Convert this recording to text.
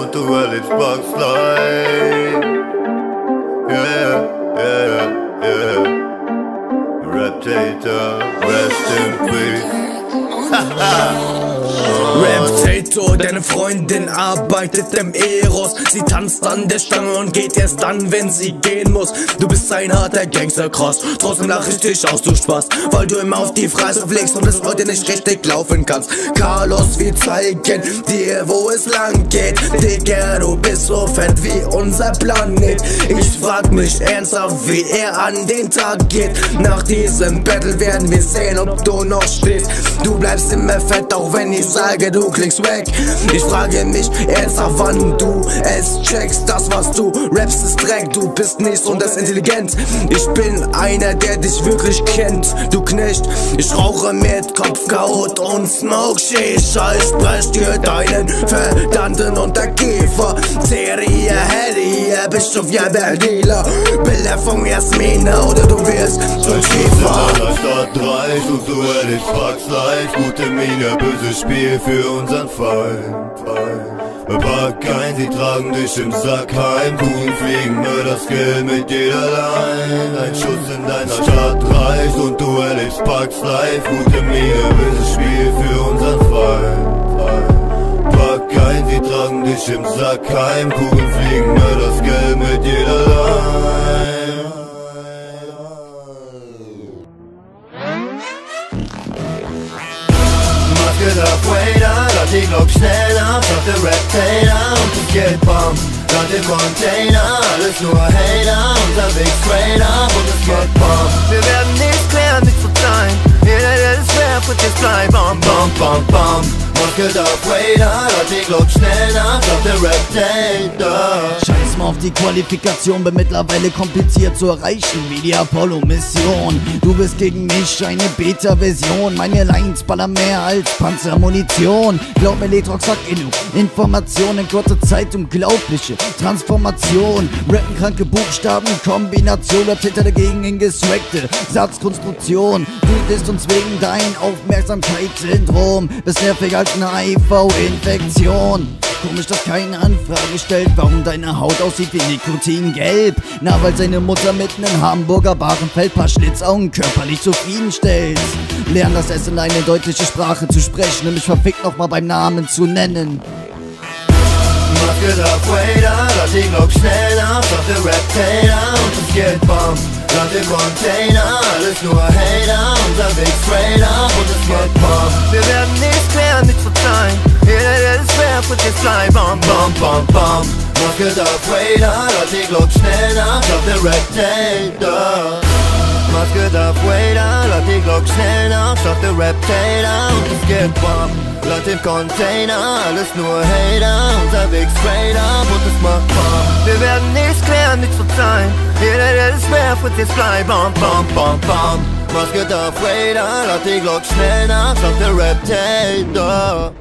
not to let its sparks fly. Yeah, yeah, yeah. Raptator, rest in peace. Raptator, deine Freundin arbeitet im Eros. Sie tanzt an der Stange und geht erst dann, wenn sie gehen muss. Du bist ein harter Gangster-Cross, trotzdem lach ich dich aus, du Spaß, weil du immer auf die Fresse fliegst und bis heute nicht richtig laufen kannst. Carlos, wir zeigen dir, wo es lang geht. Digga, du bist so fett wie unser Planet. Ich frag mich ernsthaft, wie er an den Tag geht. Nach diesem Battle werden wir sehen, ob du noch stehst. Du bleibst immer fett, auch wenn ich sage, du klingst weg. Ich frage mich ernsthaft, wann du es checkst. Das, was du rappst, ist Dreck. Du bist nichts und das intelligent. Ich bin einer, der dich wirklich kennt, du Knecht. Ich rauche mit Kopfkaut und Smoke Shisha. Ich brech dir deinen verdammten Unterkiefer. Serie Harry, Bischof, ja, Berliner. Bilder von Jasmina oder du wirst zum Schiefer. Stadt 3, Strukturell, ich pack's live. Gute Miene, böses Spiel für unseren Feind. Pack ein, sie tragen dich im Sack heim. Kugeln fliegen, nur das Skill mit jeder Line. Ein Schuss in deiner Stadt reicht und du erlebst Pack's live. Gute Miene, böses Spiel für unseren Feind. Pack ein, sie tragen dich im Sack heim. Kugeln fliegen, nur das Skill mit jeder Line. Maske Darth Vader, lad die Glock schnell ab, sag der Raptator und das Geld bump, lad den Container, alles nur Hater, unterwegs straight up und das Geld bump. Wir werden nicht klären, nicht zu sein, jeder der das werft wird jetzt bleiben, bump, bump, bump, bump. Maske Darth Vader, lad die Glock schnell ab, sag der Raptator. Auf die Qualifikation, bin mittlerweile kompliziert zu erreichen, wie die Apollo-Mission. Du bist gegen mich eine Beta-Version, meine Lines ballern mehr als Panzermunition. Glaub mir, Letrox sagt genug Informationen in kurzer Zeit, unglaubliche Transformation. Rappen kranke Buchstaben, Kombination, bleibt hinter dagegen in geswackte Satzkonstruktion. Du bist uns wegen dein Aufmerksamkeitssyndrom, bist nerviger als eine HIV-Infektion. Komisch, dass keine Anfrage stellt, warum deine Haut aussieht wie Nikotin gelb. Na, weil seine Mutter mitten in Hamburger Bahrenfeld paar Schlitzaugen körperlich zufriedenstellt. Lern das Essen, eine deutliche Sprache zu sprechen, nämlich verfickt nochmal beim Namen zu nennen. Maske Darth Vader, lad die Glock schnell ab, sag der Raptator und das Geld bump, lad den Container, alles nur Hater, unterwegs straight up und das Geld bump. Wir werden nicht klären, nicht verzeihen, jeder der das werft wird jetzt bleiben, bump, bump, bump, bump. Maske Darth Vader, lad die Glock schnell ab, sag der Raptator. Maske Darth Vader, lad die Glock schnell ab, sag der Raptator und das Geld bump, lad den Container, alles nur Hater, unterwegs straight up und es macht Bump. Wir werden nichts klären, nichts verzeihen, jeder der das werft wird jetzt bleiben, bump, bump, bump, bump. Maske Darth Vader, lad die Glock schnell ab, sag der Raptator.